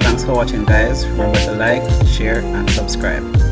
Thanks for watching, guys. Remember to like, share and subscribe.